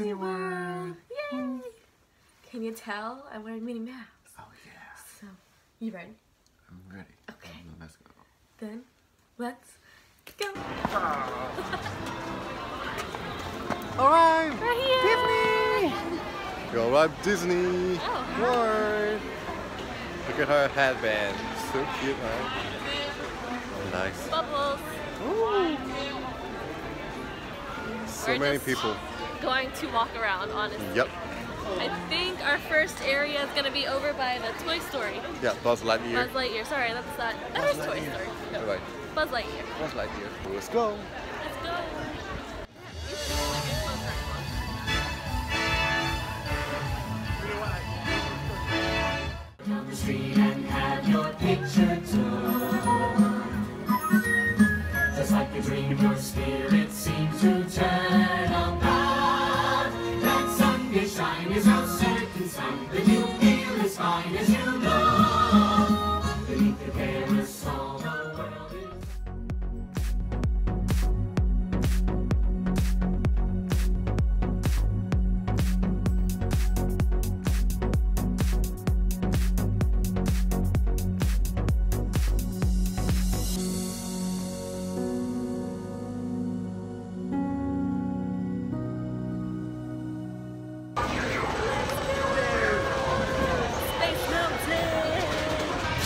Disney World! Yay! Mm. Can you tell? I'm wearing Minnie Mouse. Oh yeah. So, you ready? I'm ready. Okay. Let's go. Then, let's go! Oh. Alright! We're here! Disney! Go up Disney! Oh, World! Look at her headband. So cute, right? Oh, nice. Bubbles! Ooh. So many people. Going to walk around, honestly. Yep. I think our first area is going to be over by the Toy Story. Yeah, Buzz Lightyear. Buzz Lightyear, sorry, that's not. That is Toy Story. No. Right. Buzz Lightyear. Buzz Lightyear. Let's go. Let's go. Down the street and have your picture too. Just like a dream, your spirit seems to turn about. Shine is our certain sign that you feel as fine as you know. Beneath the canvas, all the world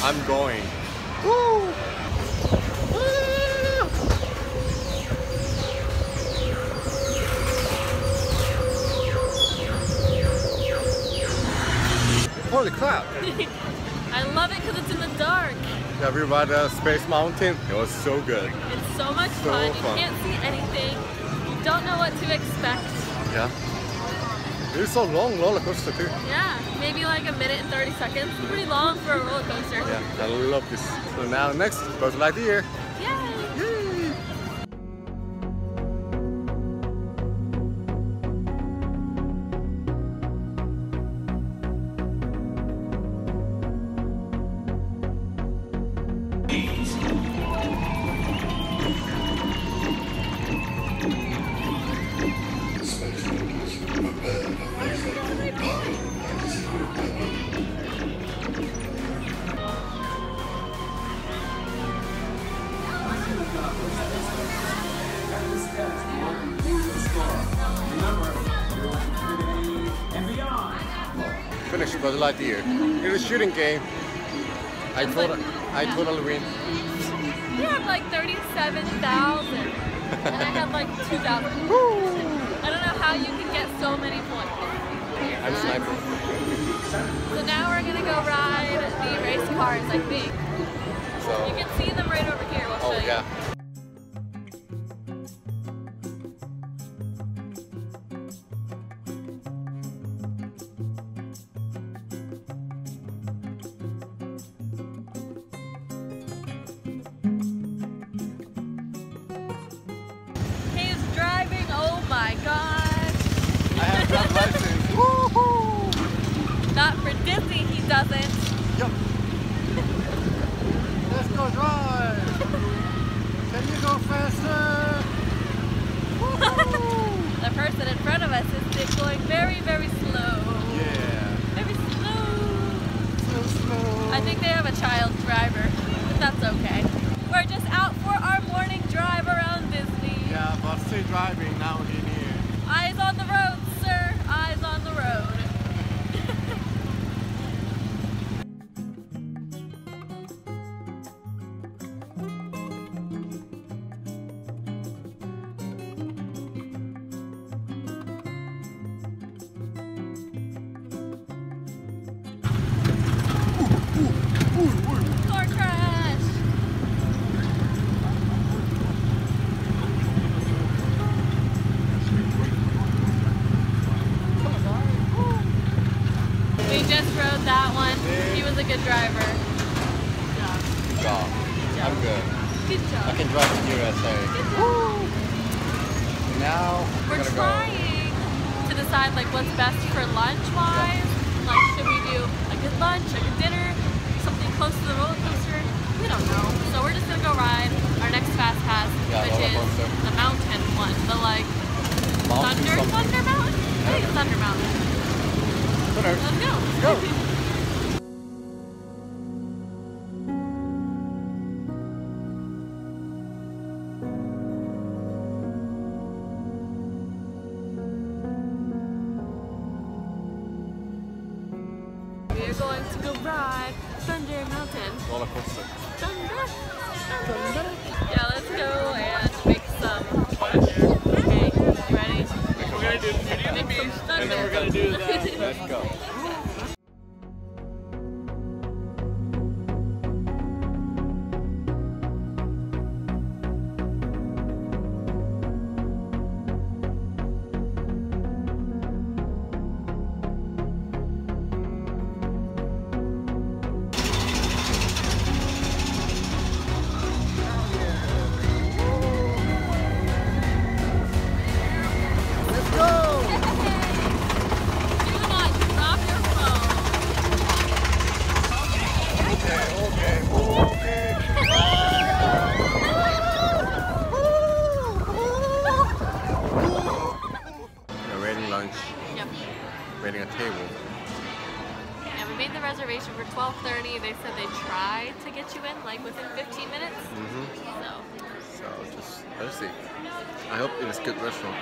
I'm going. Woo! Holy crap! I love it because it's in the dark. Have you ride Space Mountain? It was so good. It's so much fun. You can't see anything. You don't know what to expect. Yeah. It's so long roller coaster too. Yeah, maybe like a minute and 30 seconds. Pretty long for a roller coaster. Yeah, I love this. So now next, Buzz Lightyear. Yay! Yay! Finished Buzz Lightyear. It was a shooting game. I totally win. You have like 37,000 and I have like 2,000. I don't know how you can get so many points. I'm sniping. So now we're gonna go ride the race cars, I think. So you can see them right over here. We'll show you. Yeah. Oh my gosh! I have driver's license. Woohoo! Not for Disney, he doesn't. Yup. Let's go drive. Can you go faster? Woohoo! The person in front of us is going very, very slow. Yeah. Very slow. So slow. I think they have a child driver, but that's okay. We're just out for our morning drive around Disney. Yeah, but still driving now. Eyes on the road, sir! Eyes on the road. Car crash! Good driver. Good job. Good job. I'm good. Good job. I can drive to USA. Good job. Woo. Now we're trying to decide like what's best for lunch-wise. Yeah. Like, should we do a good lunch, a good dinner, something close to the roller coaster? We don't know. So we're just gonna go ride our next fast pass, which is the mountain one, the like thunder mountain. Thunder Mountain. Whatever. Let's go. Go. Going to go ride Thunder Mountain. Roller coaster. Thunder. Thunder. Yeah, let's go and make some fudge. Okay, you ready? We're gonna do the Beauty and the Beast, and then we're gonna do that. Let's go. Waiting a table. Yeah, we made the reservation for 12:30. They said they tried to get you in like within 15 minutes. So just let's see. I hope it is a good restaurant.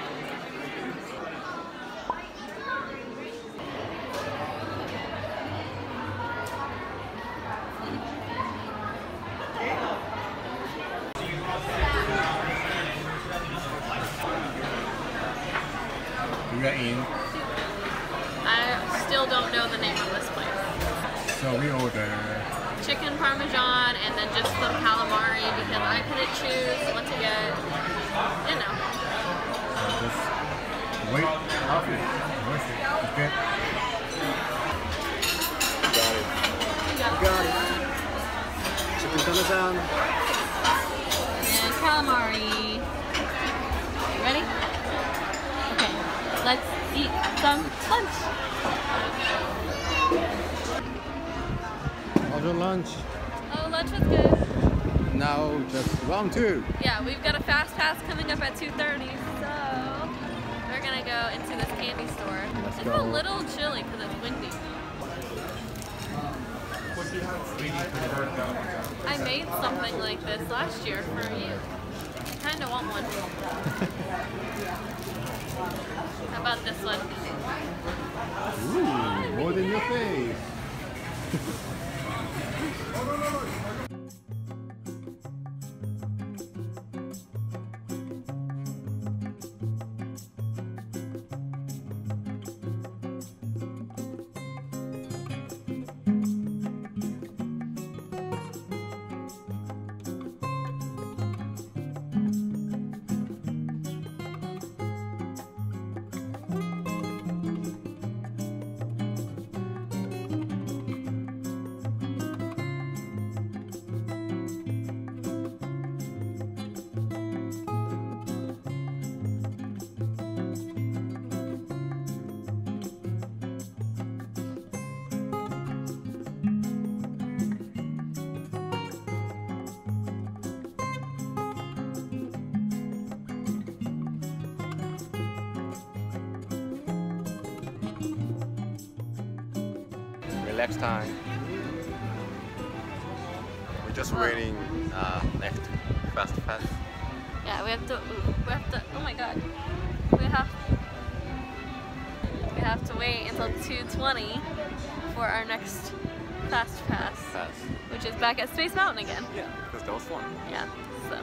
We are in. Don't know the name of this place. So we ordered chicken parmesan and then just some calamari because I couldn't choose what to get. You know. Just wait. Coffee. It's good. Got it. Got it. Chicken parmesan. And calamari. You ready? Okay. Let's eat some lunch. How's lunch? Oh, lunch was good. Now just round two. Yeah, we've got a fast pass coming up at 2:30, so we're gonna go into this candy store. It's a little chilly because it's windy. I made something like this last year for you. I kind of want one. How about this one? Ooh, more than your face. Next time. We're just waiting next fast. Yeah, we have to oh my god. We have to wait until 2:20 for our next fast pass. Which is back at Space Mountain again. Yeah, because that was fun. Yeah. So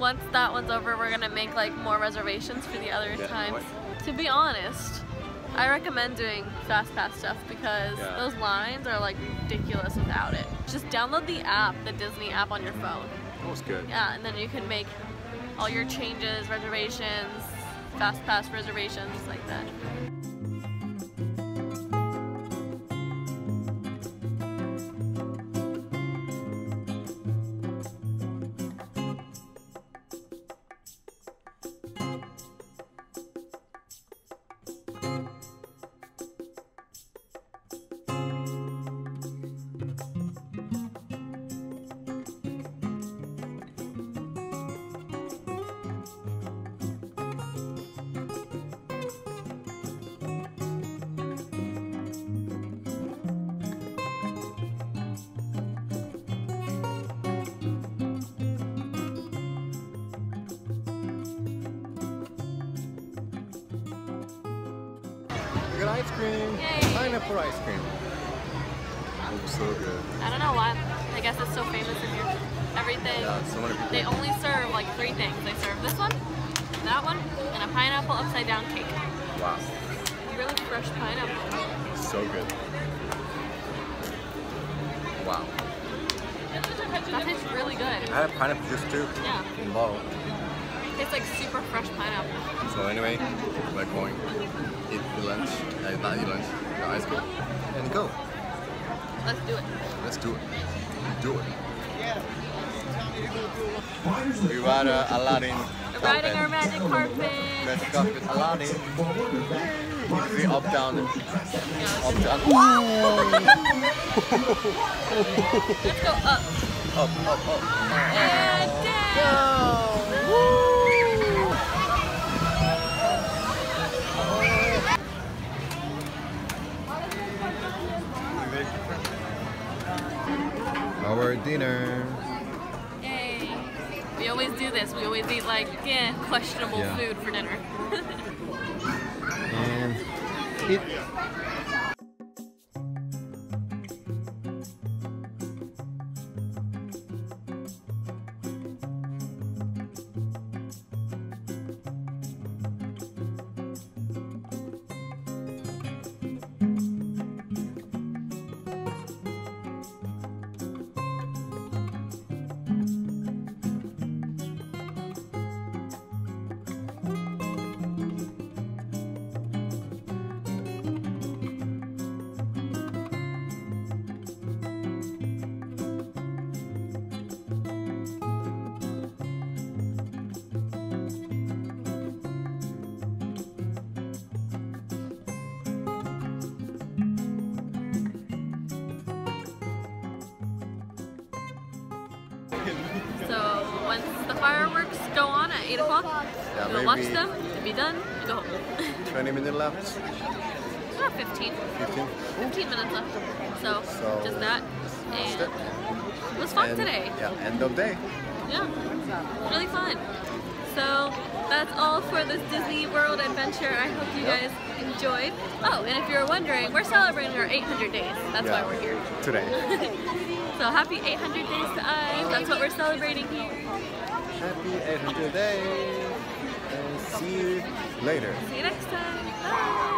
once that one's over, we're gonna make like more reservations for the other times. To be honest, I recommend doing fast pass stuff because those lines are like ridiculous without it. Just download the app, the Disney app on your phone. That was good. Yeah, and then you can make all your changes, reservations, fast pass reservations, like that. chocolate ice cream. Yay. Pineapple ice cream. It was so good. I don't know why. I guess it's so famous in here. Everything. Yeah, so many people. They only serve like three things. They serve this one, that one, and a pineapple upside down cake. Wow. Really fresh pineapple. So good. Wow. That tastes really good. I had a pineapple juice too. Yeah. In a bottle. It tastes like super fresh pineapple. So anyway, we're going eat the lunch. Not eat lunch. The ice cream. And go. Let's do it. Let's do it. Do it. We ride Aladdin. Riding our magic carpet. Magic carpet Aladdin. You can see up down. Up down. Let's go up. Up, up, up. And down. Our dinner. Yay. We always do this. We always eat like questionable food for dinner. And eat. So once the fireworks go on at 8 o'clock, we'll watch them, be done, and go home. 20 minutes left? Not 15. 15? 15 minutes left. So just that. And it was fun today. Yeah, end of day. Yeah, really fun. So that's all for this Disney World adventure. I hope you guys enjoyed. Oh, and if you're wondering, we're celebrating our 800 days. That's why we're here. Today. So happy 800 days to us, that's what we're celebrating here. Happy 800 days, and see you later. See you next time, bye!